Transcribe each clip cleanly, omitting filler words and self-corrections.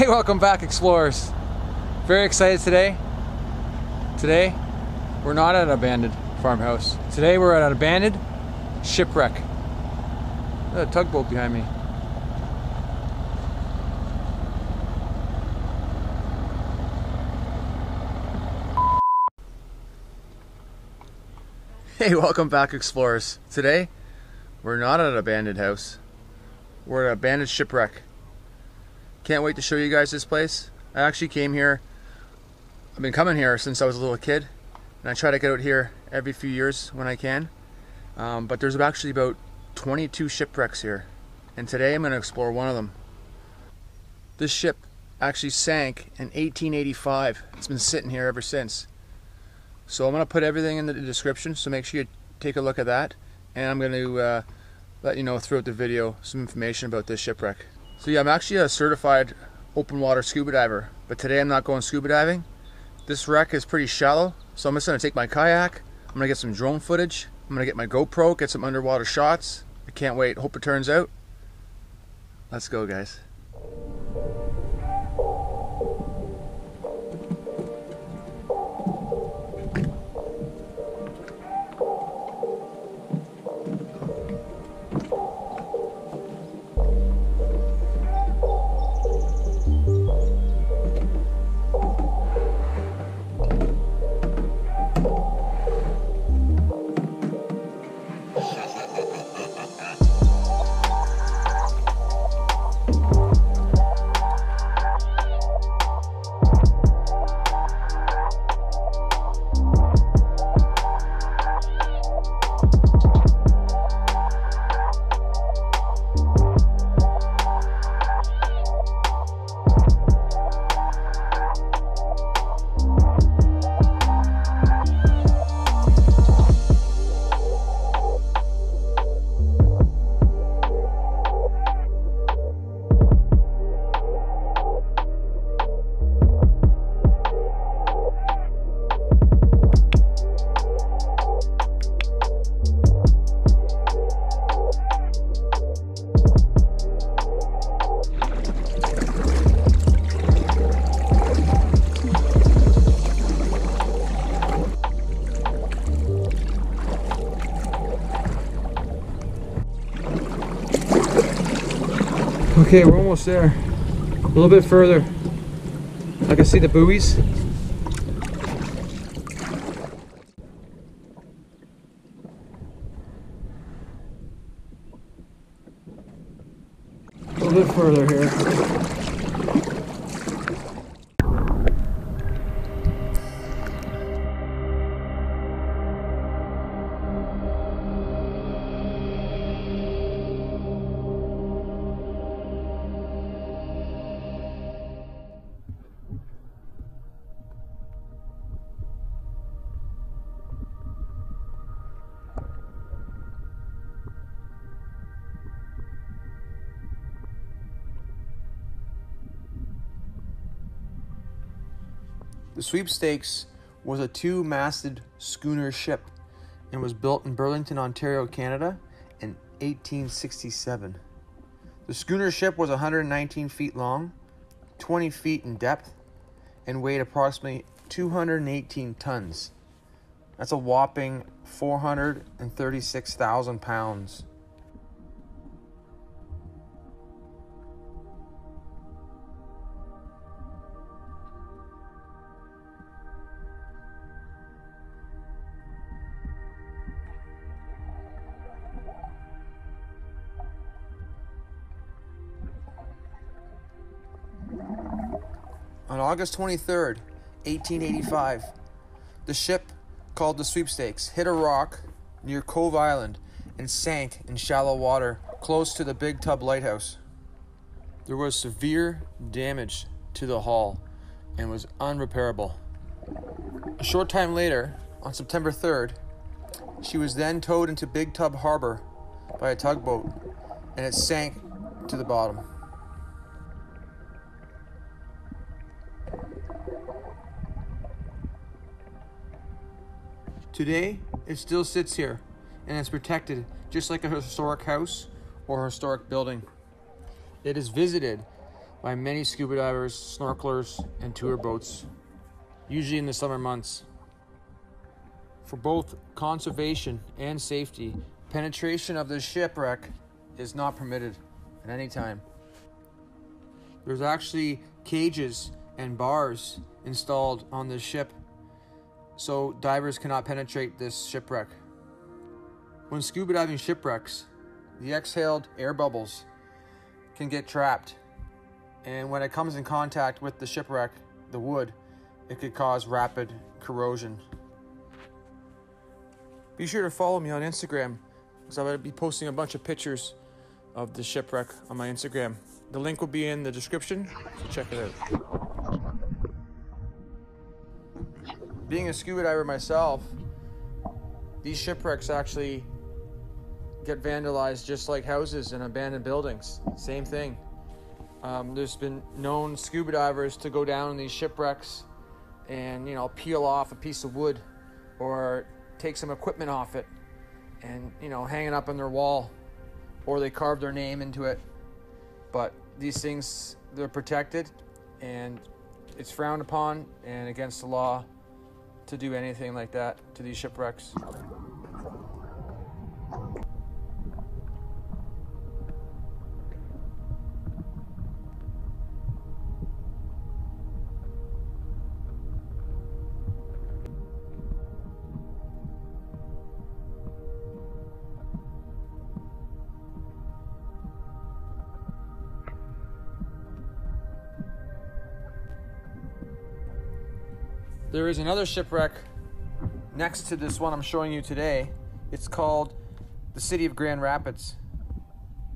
Hey, welcome back, explorers. Very excited today. Today, we're not at an abandoned farmhouse. Today, we're at an abandoned shipwreck. There's a tugboat behind me. Hey, welcome back, explorers. Today, we're not at an abandoned house. We're at an abandoned shipwreck. Can't wait to show you guys this place. I actually came here, I've been coming here since I was a little kid, and I try to get out here every few years when I can. But there's actually about 22 shipwrecks here, and today I'm going to explore one of them. This ship actually sank in 1885. It's been sitting here ever since. So I'm going to put everything in the description, so make sure you take a look at that. And I'm going to let you know throughout the video some information about this shipwreck. So yeah, I'm actually a certified open water scuba diver, but today I'm not going scuba diving. This wreck is pretty shallow, so I'm just going to take my kayak, I'm going to get some drone footage, I'm going to get my GoPro, get some underwater shots. I can't wait, hope it turns out. Let's go, guys. Okay, we're almost there. A little bit further. I can see the buoys. A little bit further here. The Sweepstakes was a two-masted schooner ship and was built in Burlington, Ontario, Canada in 1867. The schooner ship was 119 feet long, 20 feet in depth, and weighed approximately 218 tons. That's a whopping 436,000 pounds. On August 23rd, 1885, the ship, called the Sweepstakes, hit a rock near Cove Island and sank in shallow water close to the Big Tub Lighthouse. There was severe damage to the hull and was unrepairable. A short time later, on September 3rd, she was then towed into Big Tub Harbor by a tugboat and it sank to the bottom. Today, it still sits here, and it's protected just like a historic house or historic building. It is visited by many scuba divers, snorkelers, and tour boats, usually in the summer months. For both conservation and safety, penetration of the shipwreck is not permitted at any time. There's actually cages and bars installed on this ship, so divers cannot penetrate this shipwreck. When scuba diving shipwrecks, the exhaled air bubbles can get trapped, and when it comes in contact with the shipwreck, the wood, it could cause rapid corrosion. Be sure to follow me on Instagram, because I'm going to be posting a bunch of pictures of the shipwreck on my Instagram. The link will be in the description, so check it out. Being a scuba diver myself, these shipwrecks actually get vandalized just like houses and abandoned buildings. Same thing. There's been known scuba divers to go down in these shipwrecks and, you know, peel off a piece of wood or take some equipment off it and, you know, hang it up on their wall, or they carve their name into it. But these things, they're protected, and it's frowned upon and against the law to do anything like that to these shipwrecks. There is another shipwreck next to this one I'm showing you today. It's called the City of Grand Rapids.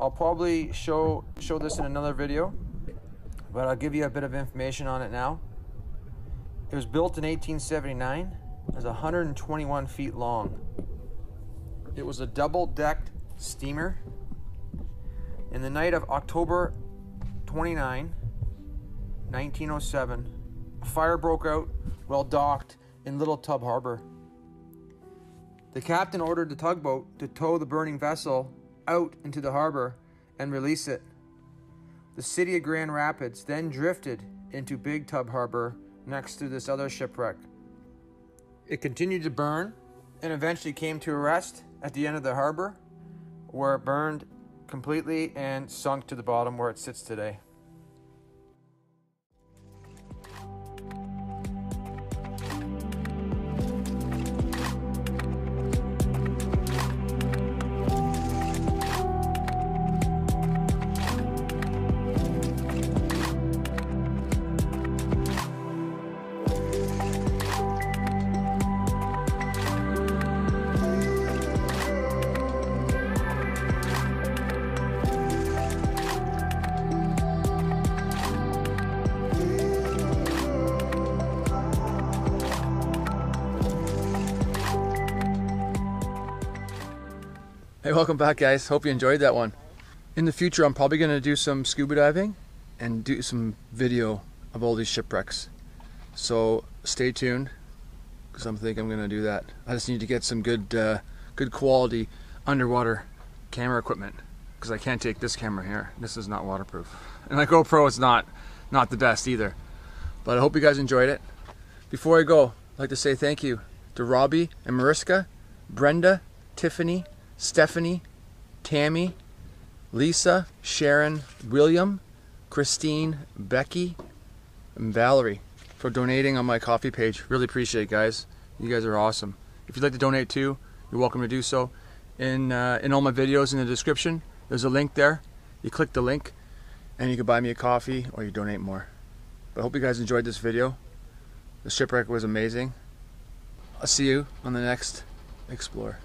I'll probably show this in another video, but I'll give you a bit of information on it now. It was built in 1879. It was 121 feet long. It was a double-decked steamer. In the night of October 29, 1907, a fire broke out while docked in Little Tub Harbor. The captain ordered the tugboat to tow the burning vessel out into the harbor and release it. The City of Grand Rapids then drifted into Big Tub Harbor next to this other shipwreck. It continued to burn and eventually came to a rest at the end of the harbor, where it burned completely and sunk to the bottom where it sits today. Hey, welcome back, guys. Hope you enjoyed that one. In the future, I'm probably going to do some scuba diving and do some video of all these shipwrecks. So stay tuned, because I think I'm going to do that. I just need to get some good quality underwater camera equipment, because I can't take this camera here. This is not waterproof. And my GoPro is not the best either. But I hope you guys enjoyed it. Before I go, I'd like to say thank you to Robbie and Mariska, Brenda, Tiffany, Stephanie, Tammy, Lisa, Sharon, William, Christine, Becky, and Valerie for donating on my coffee page. Really appreciate it, guys. You guys are awesome. If you'd like to donate too, you're welcome to do so. In all my videos in the description, there's a link there. You click the link and you can buy me a coffee or you donate more. But I hope you guys enjoyed this video. The shipwreck was amazing. I'll see you on the next Explore.